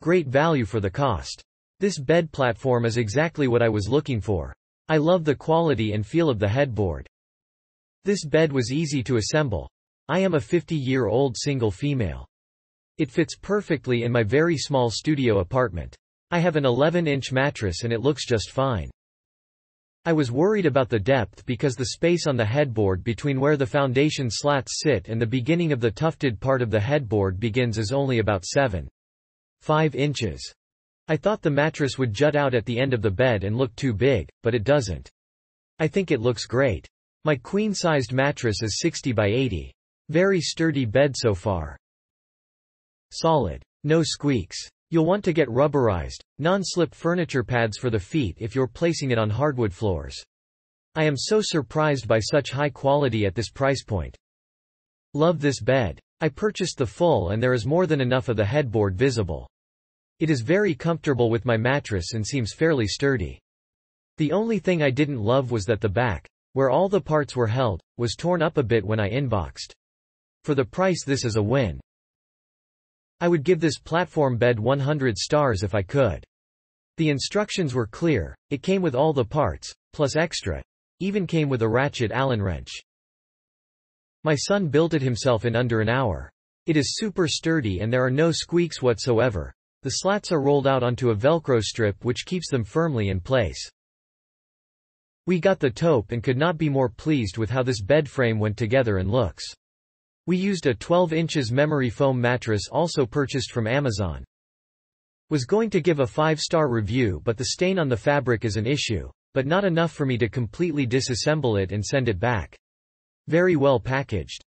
Great value for the cost. This bed platform is exactly what I was looking for. I love the quality and feel of the headboard. This bed was easy to assemble. I am a 50-year-old single female. It fits perfectly in my very small studio apartment. I have an 11-inch mattress and it looks just fine. I was worried about the depth because the space on the headboard between where the foundation slats sit and the beginning of the tufted part of the headboard begins is only about 7.5 inches. I thought the mattress would jut out at the end of the bed and look too big, but it doesn't. I think it looks great. My queen-sized mattress is 60 by 80. Very sturdy bed so far. Solid. No squeaks. You'll want to get rubberized, non-slip furniture pads for the feet if you're placing it on hardwood floors. I am so surprised by such high quality at this price point. Love this bed. I purchased the full and there is more than enough of the headboard visible. It is very comfortable with my mattress and seems fairly sturdy. The only thing I didn't love was that the back, where all the parts were held, was torn up a bit when I unboxed. For the price, this is a win. I would give this platform bed 100 stars if I could. The instructions were clear. It came with all the parts, plus extra. Even came with a ratchet Allen wrench. My son built it himself in under an hour. It is super sturdy and there are no squeaks whatsoever. The slats are rolled out onto a Velcro strip which keeps them firmly in place. We got the taupe and could not be more pleased with how this bed frame went together and looks. We used a 12 inches memory foam mattress also purchased from Amazon. Was going to give a 5-star review but the stain on the fabric is an issue, but not enough for me to completely disassemble it and send it back. Very well packaged.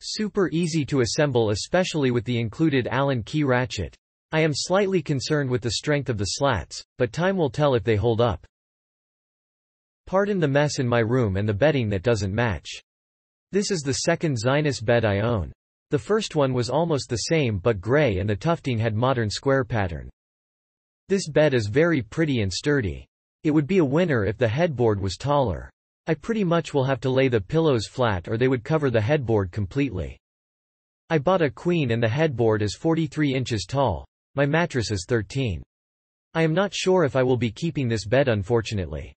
Super easy to assemble, especially with the included Allen key ratchet. I am slightly concerned with the strength of the slats, but time will tell if they hold up. Pardon the mess in my room and the bedding that doesn't match. This is the second Zinus bed I own. The first one was almost the same but gray and the tufting had modern square pattern. This bed is very pretty and sturdy. It would be a winner if the headboard was taller. I pretty much will have to lay the pillows flat or they would cover the headboard completely. I bought a queen and the headboard is 43 inches tall. My mattress is 13. I am not sure if I will be keeping this bed, unfortunately.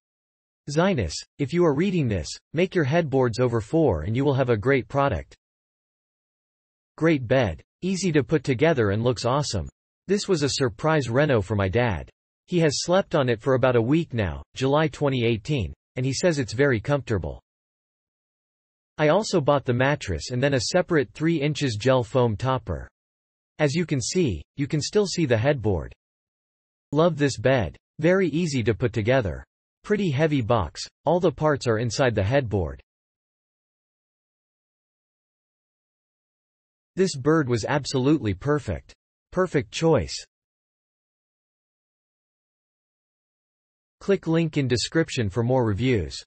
Zinus, if you are reading this, make your headboards over 4 and you will have a great product. Great bed. Easy to put together and looks awesome. This was a surprise reno for my dad. He has slept on it for about a week now, July 2018, and he says it's very comfortable. I also bought the mattress and then a separate 3 inches gel foam topper. As you can still see the headboard. Love this bed. Very easy to put together. Pretty heavy box, all the parts are inside the headboard. This bird was absolutely perfect. Perfect choice. Click link in description for more reviews.